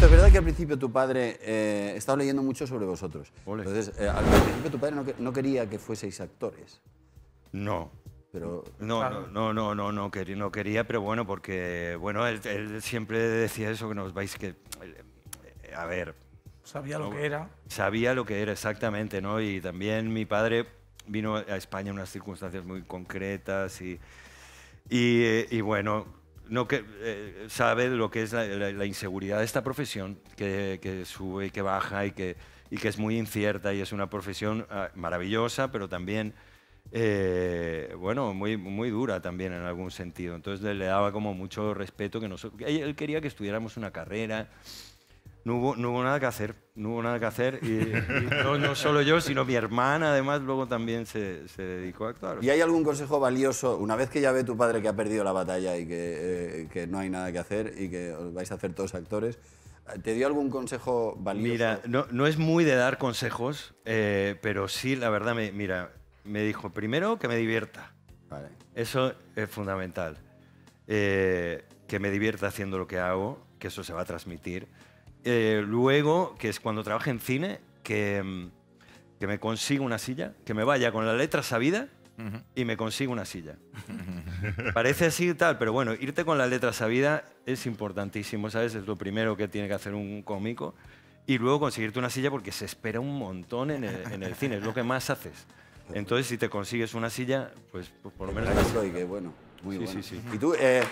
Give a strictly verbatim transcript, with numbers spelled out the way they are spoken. Ernesto, es verdad que al principio tu padre eh, estaba leyendo mucho sobre vosotros. Ole. Entonces, eh, al principio tu padre no, no quería que fueseis actores. No. Pero, no, claro. no, no, no, no, no, no quería, pero bueno, porque bueno, él, él siempre decía eso, que nos vais que... A ver... Sabía no, lo que era. Sabía lo que era, exactamente, ¿no? Y también mi padre vino a España en unas circunstancias muy concretas y, y, y bueno, no que, eh, sabe lo que es la, la, la inseguridad de esta profesión, que, que sube y que baja y que, y que es muy incierta y es una profesión maravillosa, pero también... Eh, bueno, muy, muy dura también en algún sentido. Entonces le, le daba como mucho respeto. Que nosotros, él quería que estudiáramos una carrera. No hubo, no hubo nada que hacer, no hubo nada que hacer. Y, y no, no solo yo, sino mi hermana, además, luego también se, se dedicó a actuar. ¿Y hay algún consejo valioso, una vez que ya ve tu padre que ha perdido la batalla y que, eh, que no hay nada que hacer y que os vais a hacer todos actores? ¿Te dio algún consejo valioso? Mira, no, no es muy de dar consejos, eh, pero sí, la verdad, me, mira... Me dijo, primero, que me divierta. Vale. Eso es fundamental. Eh, que me divierta haciendo lo que hago, que eso se va a transmitir. Eh, luego, que es cuando trabaje en cine, que, que me consiga una silla, que me vaya con la letra sabida uh-huh. y me consiga una silla. Parece así y tal, pero bueno, irte con la letra sabida es importantísimo, ¿sabes? Es lo primero que tiene que hacer un cómico. Y luego conseguirte una silla porque se espera un montón en el, en el cine, es lo que más haces. Entonces, si te consigues una silla, pues, pues por lo menos... Eso y que bueno, muy sí, bueno. Sí, sí. ¿Y tú? Eh...